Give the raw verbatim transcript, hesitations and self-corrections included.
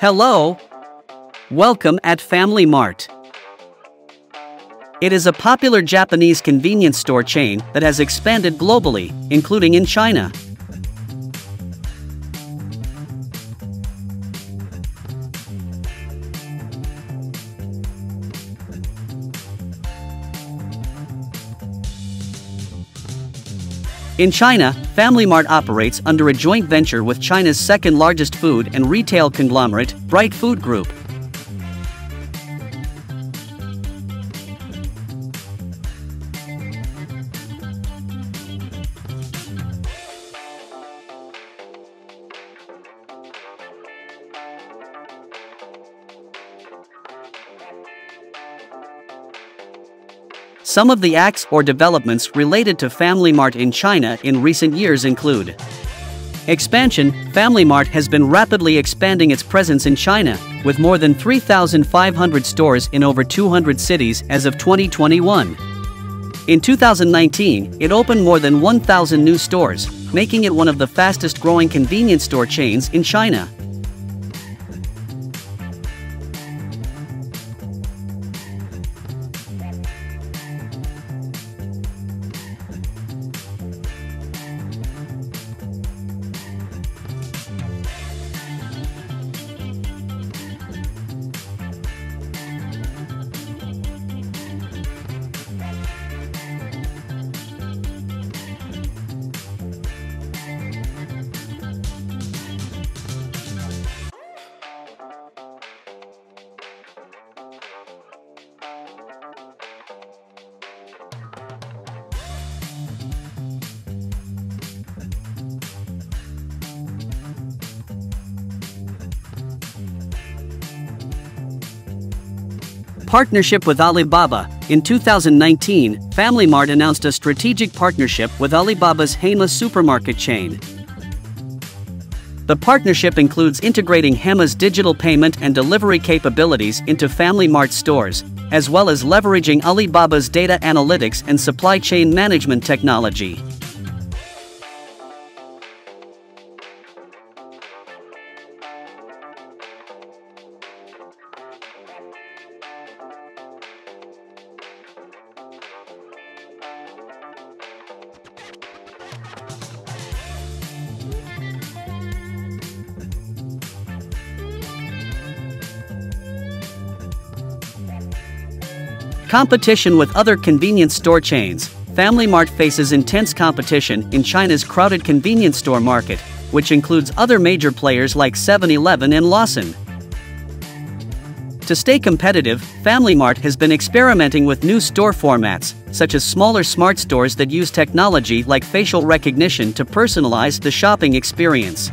Hello! Welcome at Family Mart. It is a popular Japanese convenience store chain that has expanded globally, including in China. In China, Family Mart operates under a joint venture with China's second-largest food and retail conglomerate, Bright Food Group. Some of the acts or developments related to Family Mart in China in recent years include expansion. Family Mart has been rapidly expanding its presence in China, with more than three thousand five hundred stores in over two hundred cities as of twenty twenty-one. In two thousand nineteen, it opened more than one thousand new stores, making it one of the fastest-growing convenience store chains in China. Partnership with Alibaba. In two thousand nineteen, Family Mart announced a strategic partnership with Alibaba's Hema supermarket chain. The partnership includes integrating Hema's digital payment and delivery capabilities into Family Mart stores, as well as leveraging Alibaba's data analytics and supply chain management technology. Competition with other convenience store chains. Family Mart faces intense competition in China's crowded convenience store market, which includes other major players like seven eleven and Lawson. To stay competitive, Family Mart has been experimenting with new store formats, such as smaller smart stores that use technology like facial recognition to personalize the shopping experience.